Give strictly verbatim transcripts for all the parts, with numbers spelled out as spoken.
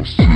Music.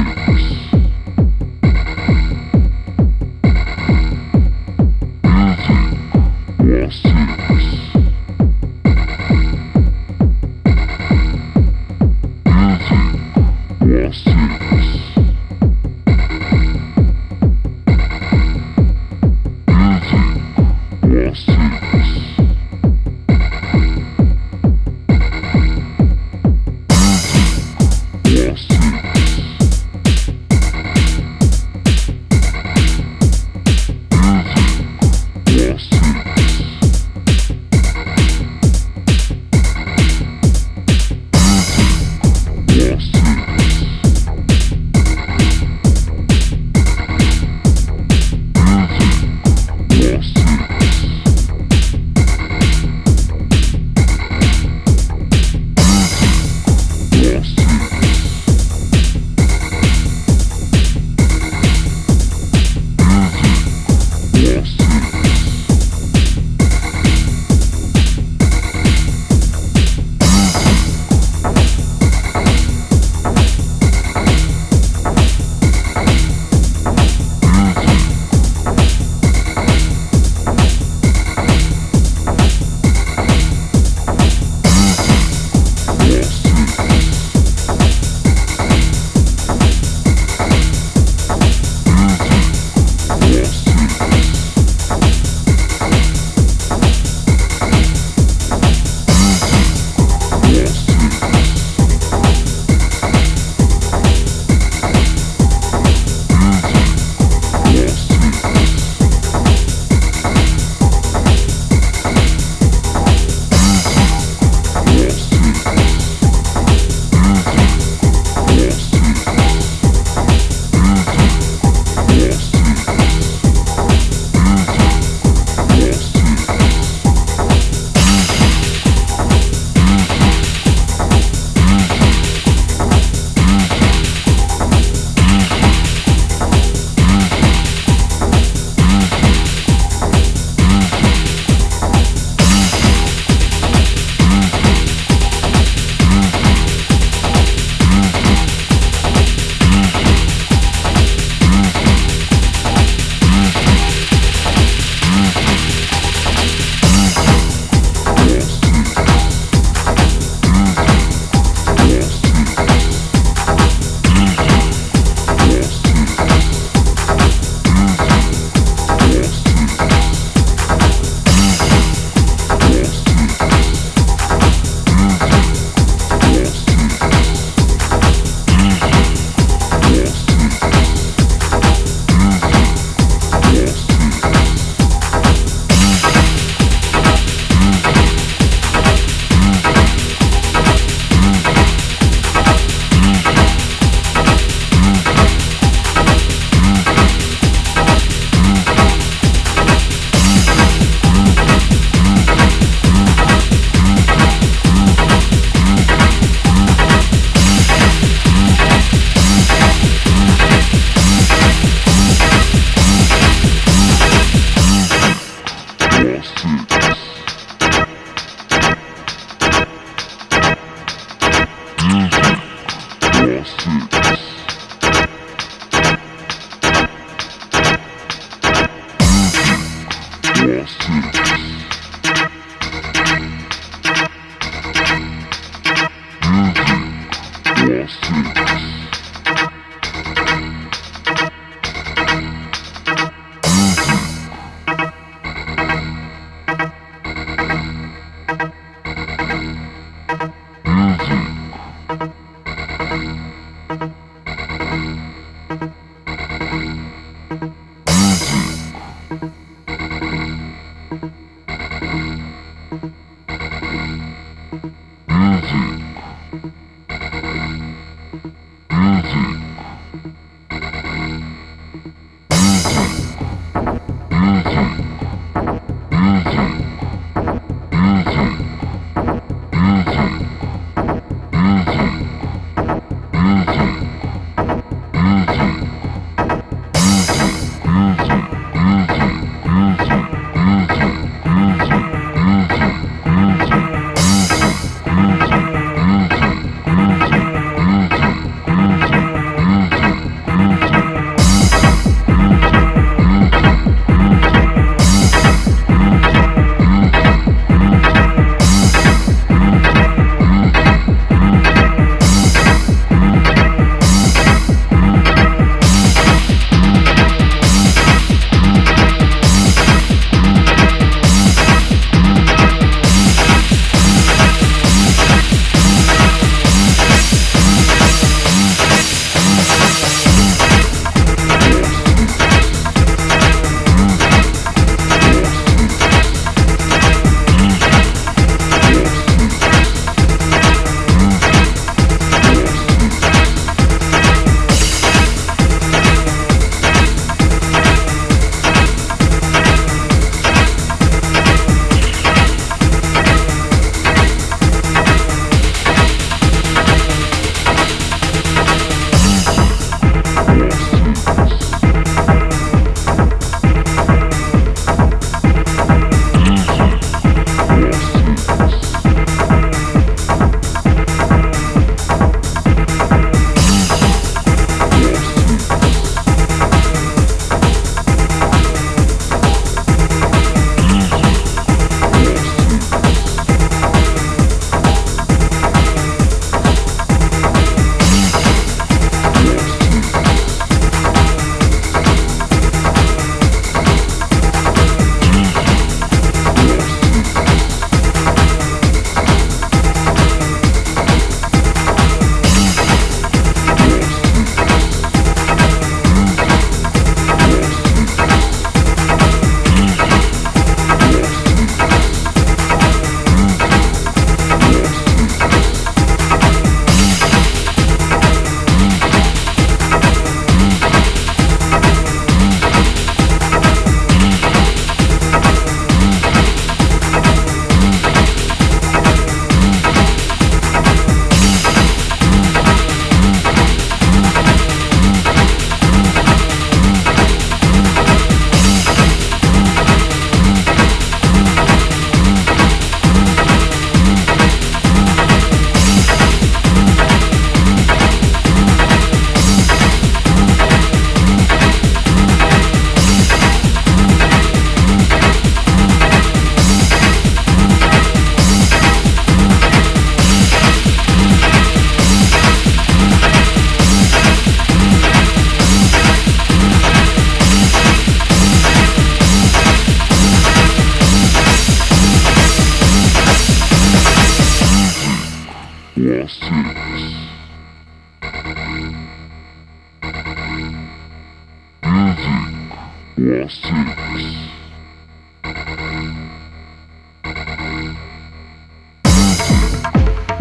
was this?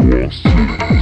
Music was this?